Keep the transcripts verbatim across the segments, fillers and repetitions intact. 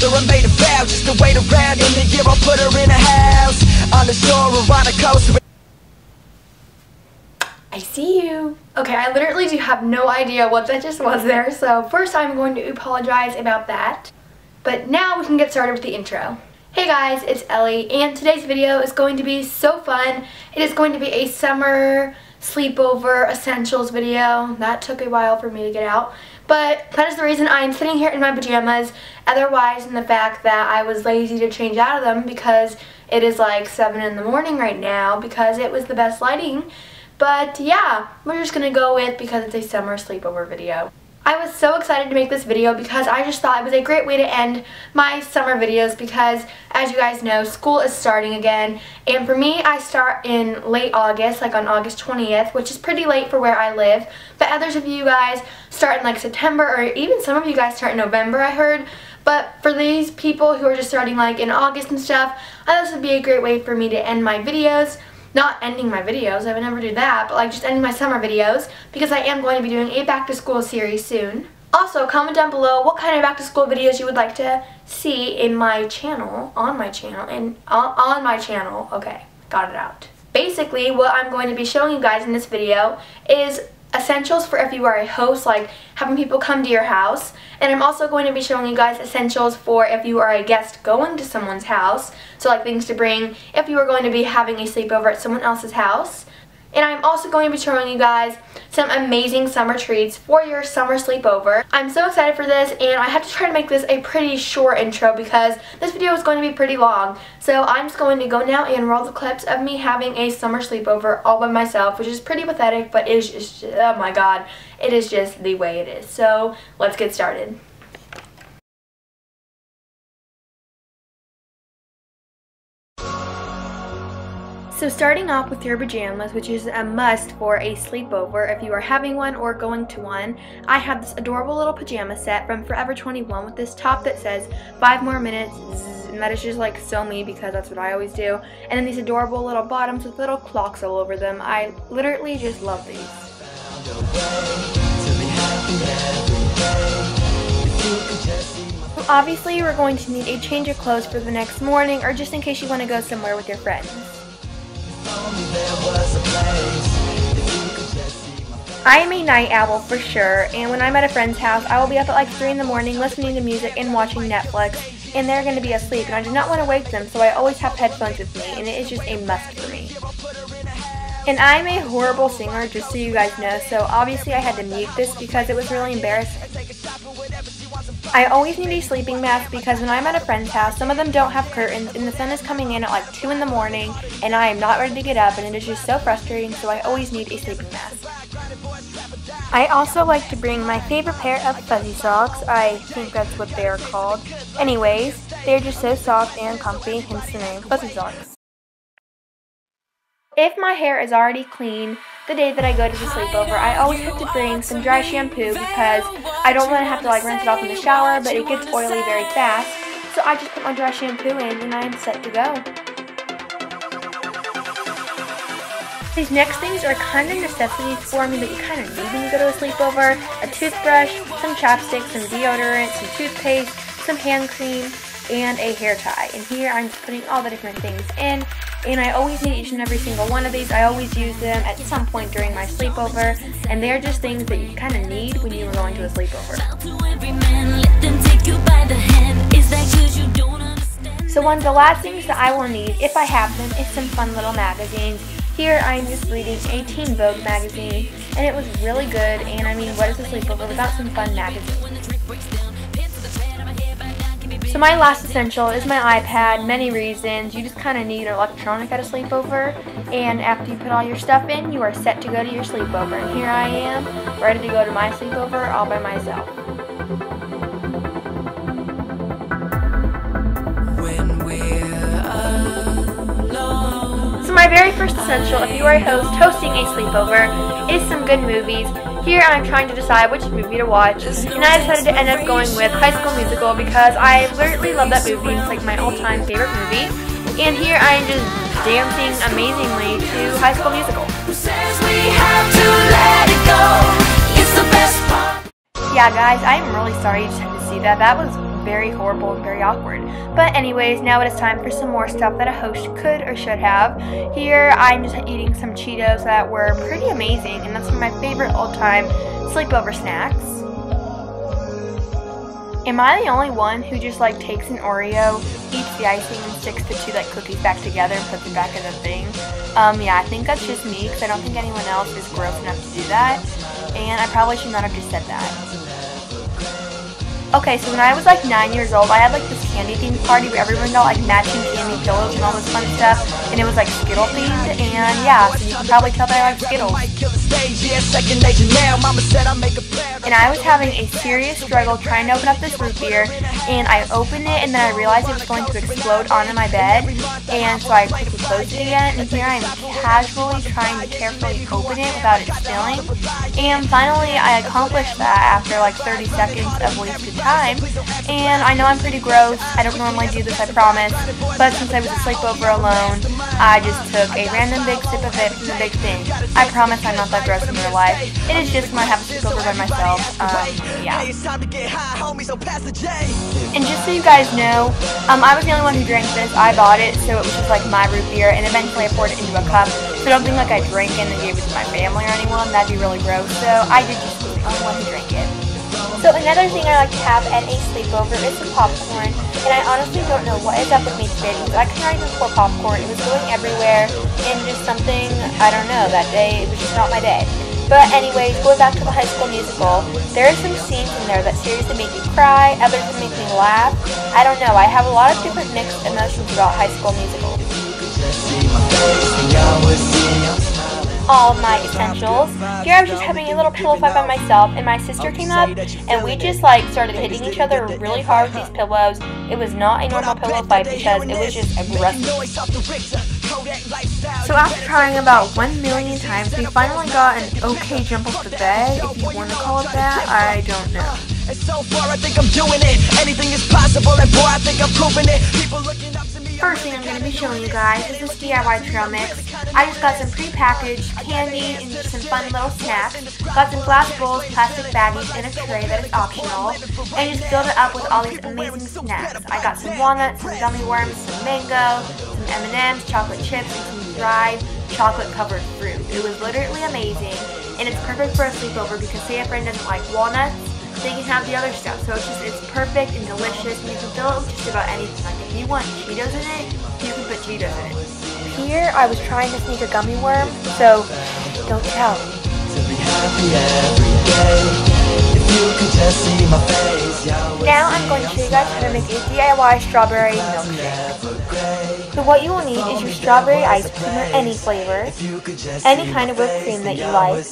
told her I made a vow just to wait around. In a year I'll put her in a house on the shore or on a coast. I see you. Okay, I literally do have no idea what that just was there, so first I'm going to apologize about that. But now we can get started with the intro. Hey guys, it's Ellie, and today's video is going to be so fun. It is going to be a summer sleepover essentials video. That took a while for me to get out, but that is the reason I am sitting here in my pajamas, otherwise than the fact that I was lazy to change out of them because it is like seven in the morning right now because it was the best lighting. But yeah, we're just gonna go with because it's a summer sleepover video. I was so excited to make this video because I just thought it was a great way to end my summer videos because, as you guys know, school is starting again. And for me, I start in late August, like on August twentieth, which is pretty late for where I live. But others of you guys start in like September, or even some of you guys start in November, I heard. But for these people who are just starting like in August and stuff, I thought this would be a great way for me to end my videos. Not ending my videos, I would never do that, but like just ending my summer videos because I am going to be doing a back to school series soon. Also, comment down below what kind of back to school videos you would like to see in my channel, on my channel, and on, on my channel. Okay, got it out. Basically, what I'm going to be showing you guys in this video is essentials for if you are a host, like having people come to your house, and I'm also going to be showing you guys essentials for if you are a guest going to someone's house, so like things to bring if you are going to be having a sleepover at someone else's house. And I'm also going to be showing you guys some amazing summer treats for your summer sleepover. I'm so excited for this, and I had to try to make this a pretty short intro because this video is going to be pretty long. So I'm just going to go now and roll the clips of me having a summer sleepover all by myself, which is pretty pathetic, but it is just, oh my god, it is just the way it is. So let's get started. So starting off with your pajamas, which is a must for a sleepover if you are having one or going to one, I have this adorable little pajama set from Forever twenty-one with this top that says five more minutes, and that is just like so me because that's what I always do. And then these adorable little bottoms with little clocks all over them. I literally just love these. Obviously, we're going to need a change of clothes for the next morning, or just in case you want to go somewhere with your friends. I am a night owl for sure, and when I'm at a friend's house, I will be up at like three in the morning listening to music and watching Netflix, and they're going to be asleep, and I do not want to wake them, so I always have headphones with me, and it is just a must for me. And I'm a horrible singer, just so you guys know, so obviously I had to mute this because it was really embarrassing. I always need a sleeping mask because when I'm at a friend's house, some of them don't have curtains and the sun is coming in at like two in the morning and I am not ready to get up, and it is just so frustrating, so I always need a sleeping mask. I also like to bring my favorite pair of fuzzy socks. I think that's what they are called. Anyways, they're just so soft and comfy, hence the name fuzzy socks. If my hair is already clean, the day that I go to the sleepover, I always have to bring some dry shampoo because I don't want to have to like rinse it off in the shower, but it gets oily very fast. So I just put my dry shampoo in and I am set to go. These next things are kind of necessities for me, but you kind of need when you go to a sleepover. A toothbrush, some chapsticks, some deodorant, some toothpaste, some hand cream, and a hair tie. And here I'm just putting all the different things in. And I always need each and every single one of these. I always use them at some point during my sleepover. And they're just things that you kind of need when you are going to a sleepover. So one of the last things that I will need, if I have them, is some fun little magazines. Here I am just reading a Teen Vogue magazine, and it was really good. And I mean, what is a sleepover without some fun magazines? So my last essential is my iPad. Many reasons. You just kind of need an electronic at a sleepover, and after you put all your stuff in, you are set to go to your sleepover. And here I am, ready to go to my sleepover all by myself. When we're alone. So my very first essential, if you are a host hosting a sleepover, is some good movies. Here I'm trying to decide which movie to watch, and I decided to end up going with High School Musical because I literally love that movie. It's like my all-time favorite movie. And here I am just dancing amazingly to High School Musical. Yeah guys, I am really sorry you just had to see that. That was very horrible and very awkward. But anyways, now it is time for some more stuff that a host could or should have. Here I'm just eating some Cheetos that were pretty amazing, and that's one of my favorite all-time sleepover snacks. Am I the only one who just like takes an Oreo, eats the icing, and sticks the two like cookies back together and puts it back in the thing? Um, yeah, I think that's just me, because I don't think anyone else is gross enough to do that, and I probably should not have just said that. Okay, so when I was like nine years old, I had like this candy themed party where everyone got like matching candy pillows and all this fun stuff, and it was like Skittle themed, and yeah, so you can probably tell that I like Skittles. And I was having a serious struggle trying to open up this root beer, and I opened it and then I realized it was going to explode onto my bed, and so I quickly closed it again, and here I am casually trying to carefully open it without it spilling, and finally I accomplished that after like thirty seconds of wasted time. And I know I'm pretty gross, I don't normally do this, I promise, but since I was asleep over alone, I just took a random big sip of it from the big thing. I promise I'm not that gross in real life, it is just when I have a sleepover by myself. Um, yeah. And just so you guys know, um, I was the only one who drank this. I bought it, so it was just like my root beer, and eventually I poured it into a cup, so I don't think like I drank it and gave it to my family or anyone. That'd be really gross, so I did just be the only one who drank it. So another thing I like to have at a sleepover is the popcorn, and I honestly don't know what is up with me today, because I could not even pour popcorn. It was going everywhere, and just something, I don't know, that day, it was just not my day. But anyways, going back to the High School Musical, there are some scenes in there that seriously make me cry, others that make me laugh. I don't know, I have a lot of different mixed emotions about High School Musical. All of my essentials. Here I was just having a little pillow fight by myself, and my sister came up, and we just like started hitting each other really hard with these pillows. It was not a normal pillow fight because it was just aggressive. So after trying about one million times, we finally got an okay jump off the bed, if you want to call it that, I don't know. First thing I'm going to be showing you guys is this D I Y trail mix. I just got some pre-packaged candy and just some fun little snacks, got some glass bowls, plastic baggies, and a tray that is optional, and just filled it up with all these amazing snacks. I got some walnuts, some gummy worms, some mango, some M and M's, chocolate chips, and some dried chocolate-covered fruit. It was literally amazing, and it's perfect for a sleepover because say a friend doesn't like walnuts, they can have the other stuff. So it's just, it's perfect and delicious, and you can fill it with just about anything. Like if you want Cheetos in it, you can put Cheetos in it. Here, I was trying to sneak a gummy worm, so don't tell. Now I'm going to show you guys how to make a D I Y strawberry milkshake. So what you will need is your strawberry ice cream or any flavor, any kind of whipped cream that you like,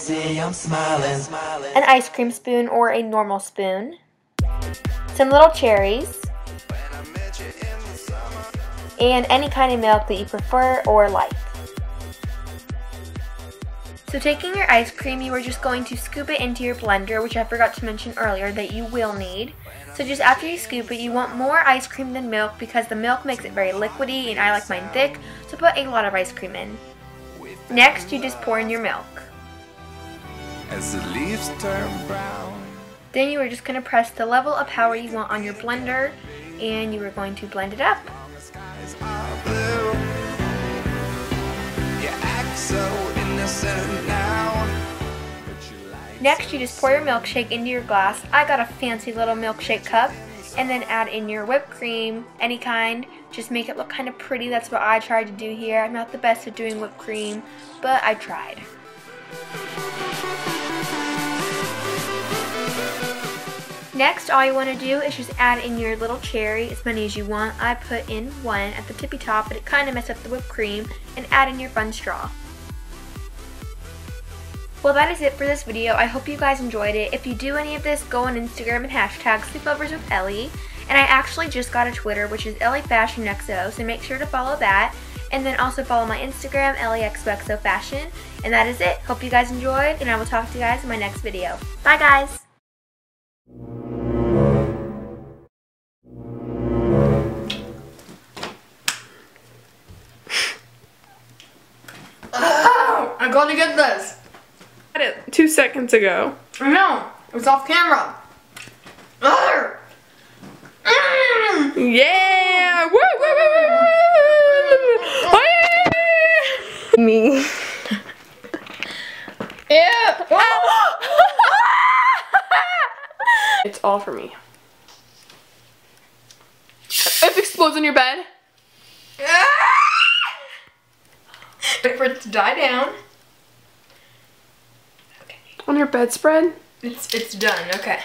an ice cream spoon or a normal spoon, some little cherries, and any kind of milk that you prefer or like. So taking your ice cream, you are just going to scoop it into your blender, which I forgot to mention earlier that you will need. So just after you scoop it, you want more ice cream than milk because the milk makes it very liquidy, and I like mine thick, so put a lot of ice cream in. Next, you just pour in your milk. As the leaves turn brown. Then you are just going to press the level of power you want on your blender, and you are going to blend it up. Next, you just pour your milkshake into your glass. I got a fancy little milkshake cup, and then add in your whipped cream, any kind. Just make it look kind of pretty. That's what I tried to do here. I'm not the best at doing whipped cream, but I tried. Next, all you want to do is just add in your little cherry, as many as you want. I put in one at the tippy top, but it kind of messed up the whipped cream, and add in your fun straw. Well, that is it for this video. I hope you guys enjoyed it. If you do any of this, go on Instagram and hashtag sleepovers with Ellie. And I actually just got a Twitter, which is Ellie Fashion X O, so make sure to follow that. And then also follow my Instagram, Ellie X O X O Fashion. And that is it. Hope you guys enjoyed, and I will talk to you guys in my next video. Bye, guys! Oh, I'm going to get this. It two seconds ago. I know. It was off camera. Ugh. Yeah! Woo, woo, woo, woo, woo. Yeah. Me. Yeah. It's all for me. It explodes on your bed. Wait for it to die down. Okay. On your bedspread? It's it's done, okay.